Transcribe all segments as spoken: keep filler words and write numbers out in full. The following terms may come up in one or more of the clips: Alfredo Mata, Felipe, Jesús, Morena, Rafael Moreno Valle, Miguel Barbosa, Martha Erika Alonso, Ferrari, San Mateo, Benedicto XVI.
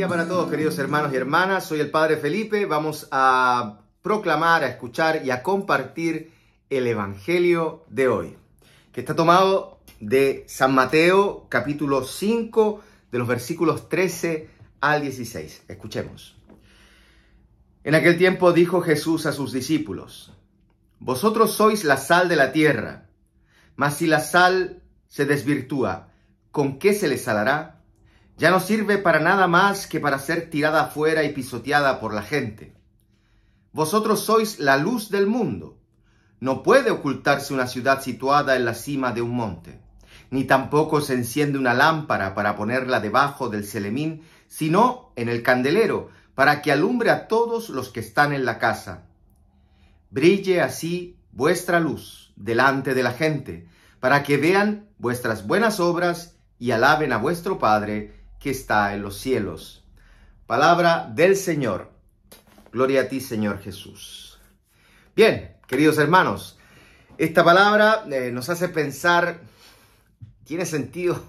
día para todos, queridos hermanos y hermanas. Soy el Padre Felipe. Vamos a proclamar, a escuchar y a compartir el Evangelio de hoy, que está tomado de San Mateo, capítulo cinco, de los versículos trece al dieciséis. Escuchemos. En aquel tiempo dijo Jesús a sus discípulos: Vosotros sois la sal de la tierra, mas si la sal se desvirtúa, ¿con qué se le salará? Ya no sirve para nada más que para ser tirada afuera y pisoteada por la gente. Vosotros sois la luz del mundo. No puede ocultarse una ciudad situada en la cima de un monte, ni tampoco se enciende una lámpara para ponerla debajo del celemín, sino en el candelero, para que alumbre a todos los que están en la casa. Brille así vuestra luz delante de la gente, para que vean vuestras buenas obras y alaben a vuestro Padre que está en los cielos. Palabra del Señor. Gloria a ti, Señor Jesús. Bien, queridos hermanos, esta palabra eh, nos hace pensar, ¿tiene sentido?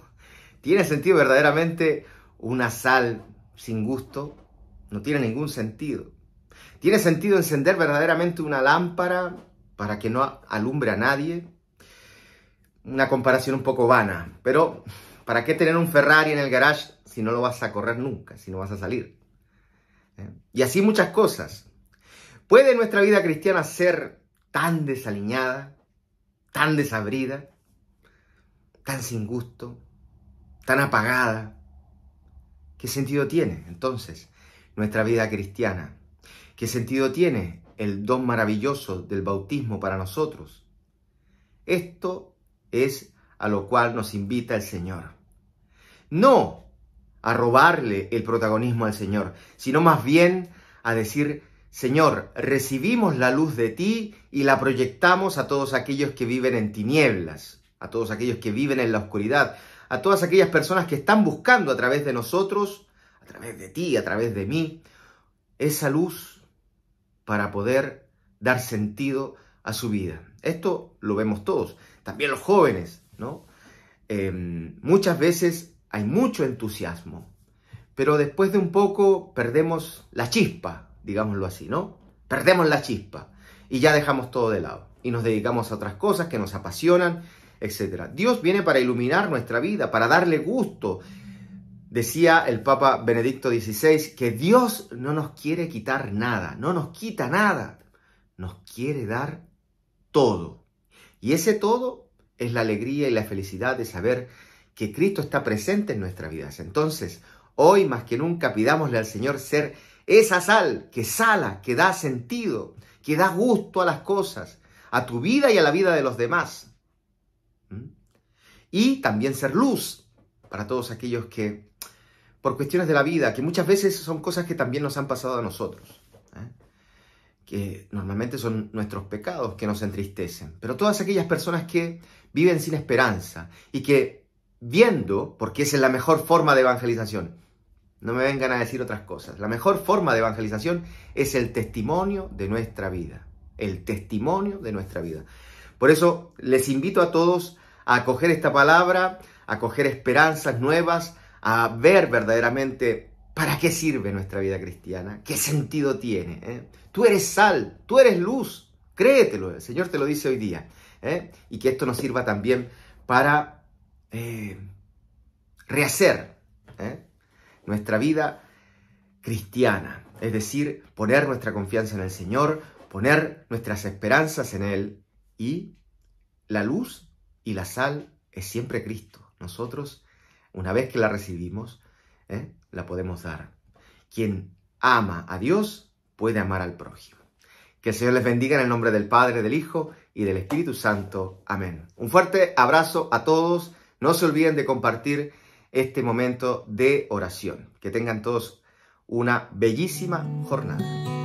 ¿Tiene sentido verdaderamente una sal sin gusto? No tiene ningún sentido. ¿Tiene sentido encender verdaderamente una lámpara para que no alumbre a nadie? Una comparación un poco vana, pero ¿para qué tener un Ferrari en el garage si no lo vas a correr nunca, si no vas a salir? ¿Eh? Y así muchas cosas. ¿Puede nuestra vida cristiana ser tan desaliñada, tan desabrida, tan sin gusto, tan apagada? ¿Qué sentido tiene entonces nuestra vida cristiana? ¿Qué sentido tiene el don maravilloso del bautismo para nosotros? Esto es a lo cual nos invita el Señor. No a robarle el protagonismo al Señor, sino más bien a decir: Señor, recibimos la luz de ti y la proyectamos a todos aquellos que viven en tinieblas, a todos aquellos que viven en la oscuridad, a todas aquellas personas que están buscando a través de nosotros, a través de ti, a través de mí, esa luz para poder dar sentido a su vida. Esto lo vemos todos, también los jóvenes, ¿no? Eh, muchas veces hay mucho entusiasmo, pero después de un poco perdemos la chispa, digámoslo así, ¿no? Perdemos la chispa y ya dejamos todo de lado y nos dedicamos a otras cosas que nos apasionan, etcétera. Dios viene para iluminar nuestra vida, para darle gusto. Decía el Papa Benedicto dieciséis que Dios no nos quiere quitar nada, no nos quita nada, nos quiere dar todo. Y ese todo es la alegría y la felicidad de saber que Cristo está presente en nuestras vidas. Entonces, hoy más que nunca pidámosle al Señor ser esa sal que sala, que da sentido, que da gusto a las cosas, a tu vida y a la vida de los demás. ¿Mm? Y también ser luz para todos aquellos que, por cuestiones de la vida, que muchas veces son cosas que también nos han pasado a nosotros, ¿eh? Que normalmente son nuestros pecados que nos entristecen, pero todas aquellas personas que viven sin esperanza y que viendo, porque esa es la mejor forma de evangelización, no me vengan a decir otras cosas, la mejor forma de evangelización es el testimonio de nuestra vida, el testimonio de nuestra vida. Por eso les invito a todos a acoger esta palabra, a acoger esperanzas nuevas, a ver verdaderamente para qué sirve nuestra vida cristiana, qué sentido tiene. ¿Eh? Tú eres sal, tú eres luz, créetelo, el Señor te lo dice hoy día. ¿Eh? Y que esto nos sirva también para eh, rehacer ¿eh? nuestra vida cristiana, es decir, poner nuestra confianza en el Señor, poner nuestras esperanzas en Él, y la luz y la sal es siempre Cristo. Nosotros, una vez que la recibimos, ¿eh? la podemos dar. Quien ama a Dios puede amar al prójimo. Que el Señor les bendiga en el nombre del Padre, del Hijo y del Espíritu Santo. Amén. Un fuerte abrazo a todos. No se olviden de compartir este momento de oración. Que tengan todos una bellísima jornada.